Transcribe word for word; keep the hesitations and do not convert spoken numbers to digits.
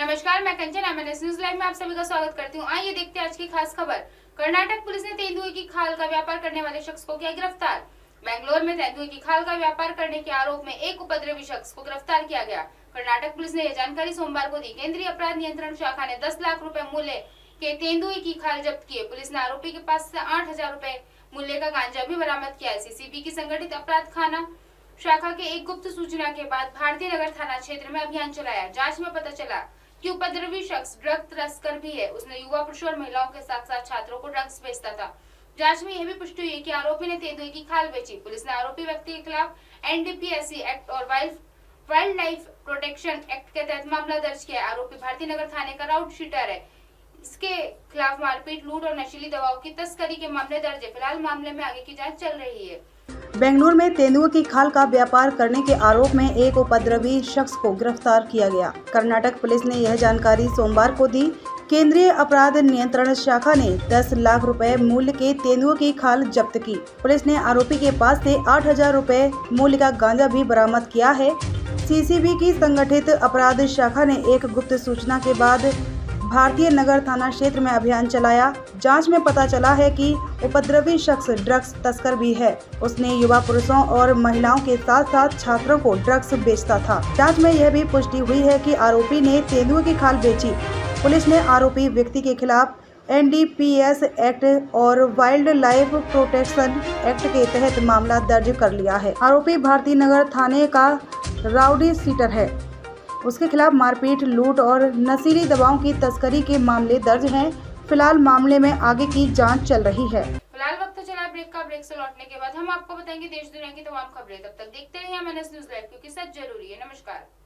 नमस्कार, मैं कंचन MNS news live में आप सभी का स्वागत करती हूँ। आइए देखते हैं आज की खास खबर। कर्नाटक पुलिस ने तेंदुए की खाल का व्यापार करने वाले शख्स को किया गिरफ्तार। बेंगलोर में तेंदुए की खाल का व्यापार करने के आरोप में एक उपद्रवी शख्स को गिरफ्तार किया गया। कर्नाटक पुलिस ने यह जानकारी सोमवार को दी। केंद्रीय अपराध नियंत्रण शाखा ने दस लाख रूपए मूल्य के तेंदुए की खाल जब्त किए। पुलिस ने आरोपी के पास से आठ हजार रूपए मूल्य का गांजा भी बरामद किया। सीसीबी की संगठित अपराध खाना शाखा के एक गुप्त सूचना के बाद भारतीय नगर थाना क्षेत्र में अभियान चलाया। जांच में पता चला कि उपद्रवी शख्स ड्रग तस्कर भी है। उसने युवा पुरुषों और महिलाओं के साथ साथ छात्रों को ड्रग्स बेचता था। जांच में यह भी पुष्टि हुई कि आरोपी ने तेंदुए की खाल बेची। पुलिस ने आरोपी व्यक्ति के खिलाफ एनडीपीएससी एक्ट और वाइल्ड लाइफ प्रोटेक्शन एक्ट के तहत मामला दर्ज किया। आरोपी भारतीय नगर थाने का राउट शूटर है। इसके खिलाफ मारपीट, लूट और नशीली दवाओं की तस्करी के मामले दर्ज है। फिलहाल मामले में आगे की जाँच चल रही है। बेंगलुरु में तेंदुए की खाल का व्यापार करने के आरोप में एक उपद्रवी शख्स को गिरफ्तार किया गया। कर्नाटक पुलिस ने यह जानकारी सोमवार को दी। केंद्रीय अपराध नियंत्रण शाखा ने दस लाख रुपए मूल्य के तेंदुए की खाल जब्त की। पुलिस ने आरोपी के पास से आठ हजार रुपए मूल्य का गांजा भी बरामद किया है। सीसीबी की संगठित अपराध शाखा ने एक गुप्त सूचना के बाद भारतीय नगर थाना क्षेत्र में अभियान चलाया। जांच में पता चला है कि उपद्रवी शख्स ड्रग्स तस्कर भी है। उसने युवा पुरुषों और महिलाओं के साथ साथ छात्रों को ड्रग्स बेचता था। जांच में यह भी पुष्टि हुई है कि आरोपी ने तेंदुए की खाल बेची। पुलिस ने आरोपी व्यक्ति के खिलाफ एनडीपीएस एक्ट और वाइल्ड लाइफ प्रोटेक्शन एक्ट के तहत मामला दर्ज कर लिया है। आरोपी भारतीय नगर थाने का राउडी सीटर है। उसके खिलाफ मारपीट, लूट और नशीली दवाओं की तस्करी के मामले दर्ज हैं। फिलहाल मामले में आगे की जांच चल रही है। फिलहाल वक्त चला ब्रेक का। ब्रेक से लौटने के बाद हम आपको बताएंगे देश दुनिया की तमाम खबरें। तब तक देखते रहिए एमएनएस न्यूज़ लाइव, क्योंकि सच जरूरी है। नमस्कार।